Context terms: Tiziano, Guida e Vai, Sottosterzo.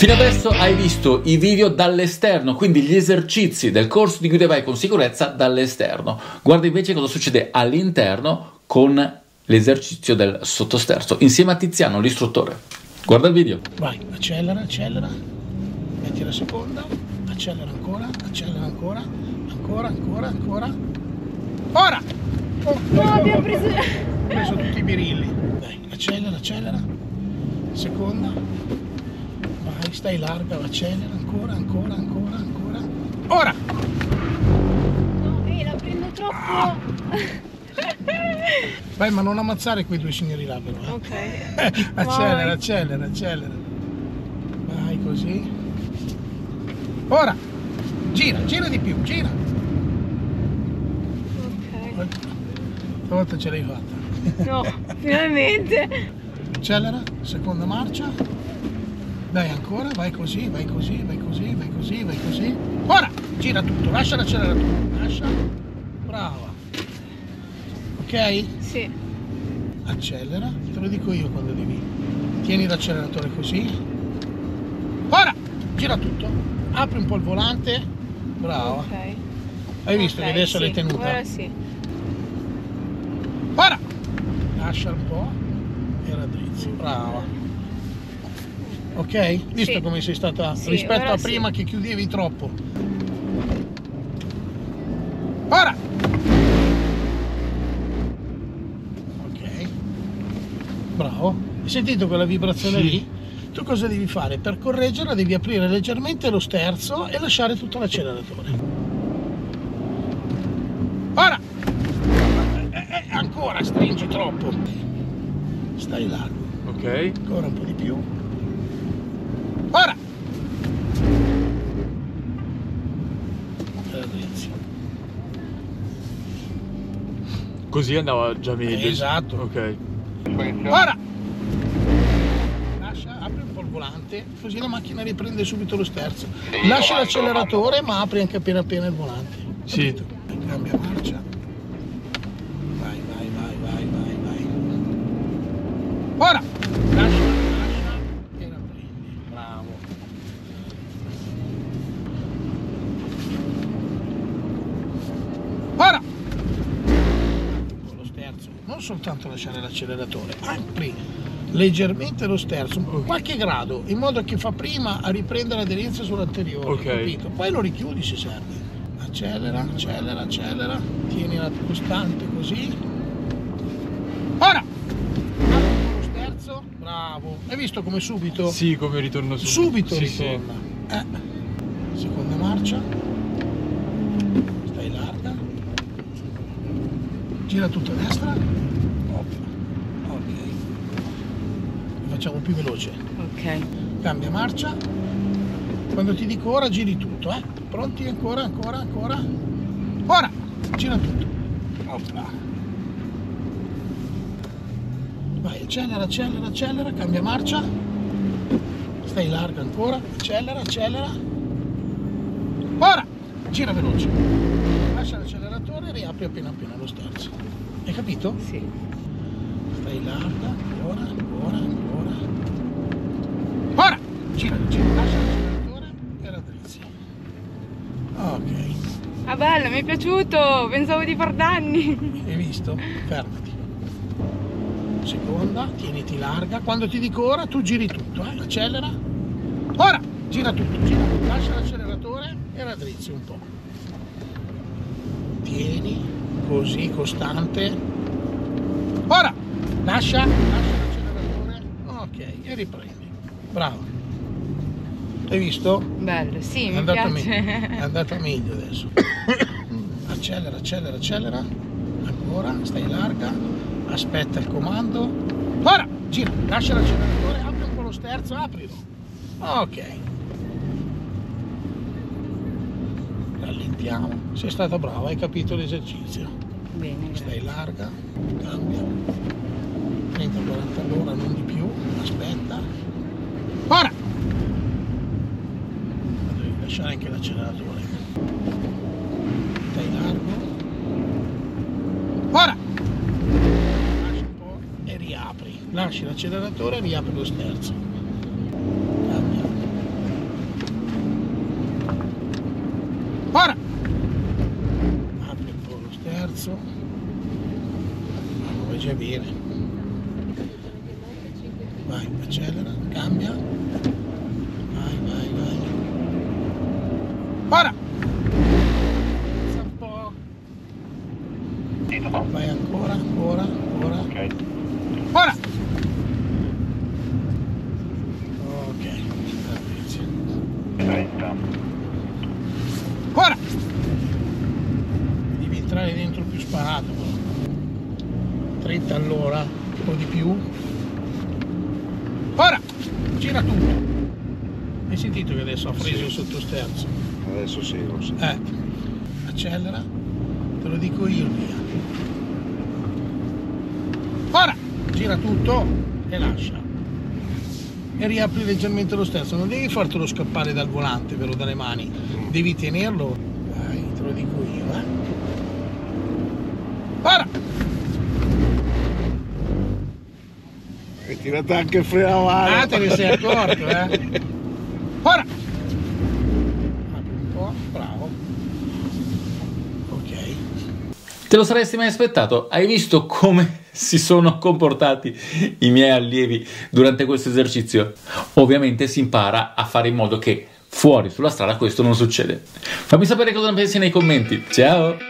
Fino adesso hai visto i video dall'esterno, quindi gli esercizi del corso di Guida e Vai con sicurezza dall'esterno. Guarda invece cosa succede all'interno con l'esercizio del sottosterzo, insieme a Tiziano, l'istruttore. Guarda il video. Vai, accelera, accelera, metti la seconda, accelera ancora, ancora. Ora! No, abbiamo preso... Ho preso tutti i birilli. Dai, accelera, accelera, seconda. Vai, stai larga, accelera, ancora. Ora! No, la prendo troppo! Ah. Vai, ma non ammazzare quei due signori là, però. Ok. Accelera, accelera. Vai così. Ora! Gira, gira di più. Ok. Stavolta ce l'hai fatta. No, finalmente! Accelera, seconda marcia. Dai ancora, vai così. Ora! Gira tutto, lascia l'acceleratore, lascia. Brava. Ok? Sì. Accelera, te lo dico io quando devi. Tieni l'acceleratore così. Ora! Gira tutto. Apri un po' il volante. Brava. Ok. Hai visto che adesso l'hai tenuta? Ora sì. Ora! Lascia un po' e raddrizzi. Brava. Ok? Visto come sei stata rispetto a prima che chiudevi troppo. Ora! Ok. Bravo. Hai sentito quella vibrazione lì? Tu cosa devi fare? Per correggerla devi aprire leggermente lo sterzo e lasciare tutto l'acceleratore. Ora! Ancora stringi troppo. Stai largo. Ok. Ancora un po' di più. Ora! Così andava già meglio. Esatto. Ok. Ora! Lascia, apri un po' il volante, così la macchina riprende subito lo sterzo. Lascia l'acceleratore, ma apri anche appena il volante. Sì. Cambia marcia. Vai. Ora! Lascia e la prendi. Bravo. Ora! Con lo sterzo, non soltanto lasciare l'acceleratore, apri leggermente lo sterzo, qualche grado, in modo che fa prima a riprendere l'aderenza sull'anteriore, capito? Poi lo richiudi se serve. Accelera, accelera, tienila costante così. Ora! Bravo, hai visto come subito? Sì, come ritorno subito. Subito ritorna. Sì. Seconda marcia. Stai larga. Gira tutto a destra. Ok. Facciamo più veloce. Ok. Cambia marcia. Quando ti dico ora giri tutto, eh? Pronti? Ancora. Ora! Gira tutto. Opla. Vai, accelera, cambia marcia. Stai larga ancora, accelera. Ora! Gira veloce. Lascia l'acceleratore e riapri appena lo sterzo. Hai capito? Sì. Stai larga, ancora. Ora! Gira, lascia l'acceleratore e raddrizzi. Ok. Ah, bello, mi è piaciuto! Pensavo di far danni. Hai visto? Fermati. Seconda, tieniti larga. Quando ti dico ora tu giri tutto, eh? Accelera. Ora! Gira tutto, lascia l'acceleratore e raddrizzi un po'. Tieni così costante. Ora! Lascia l'acceleratore. Ok, e riprendi. Bravo. Hai visto? Bello, sì, mi piace. È andata meglio adesso. Accelera. Ancora, stai larga. Aspetta il comando. Ora! Gira, lascia l'acceleratore, apri un po' lo sterzo, aprilo. Ok. Rallentiamo. Sei stata brava, hai capito l'esercizio. Bene. Stai larga, cambia. 30-40 all'ora, non di più. Aspetta. Ora! Ma devi lasciare anche l'acceleratore. Stai largo. Ora! Lasci l'acceleratore e riapri lo sterzo. Cambia. Para! Apri un po' lo sterzo. Ma va già bene. Vai, accelera, cambia. Vai, vai, vai. Para! Pensa un po'. Vai ancora, ancora, ancora. Ok. Para! Ora! Devi entrare dentro più sparato, però. 30 all'ora, un po' di più. Ora! Gira tutto. Hai sentito che adesso ha preso il sottosterzo? Adesso sì, lo so. Accelera, te lo dico io, via. Ora! Gira tutto e lascia. E riapri leggermente lo sterzo, non devi fartelo scappare dal volante, però dalle mani, devi tenerlo. Dai, te lo dico io, eh. Para! Hai tirato anche il freno a mano. Ah, te ne sei accorto, eh. Para! Apri un po', bravo. Ok. Te lo saresti mai aspettato? Hai visto come si sono comportati i miei allievi durante questo esercizio? Ovviamente si impara a fare in modo che fuori sulla strada questo non succede. Fammi sapere cosa ne pensi nei commenti. Ciao!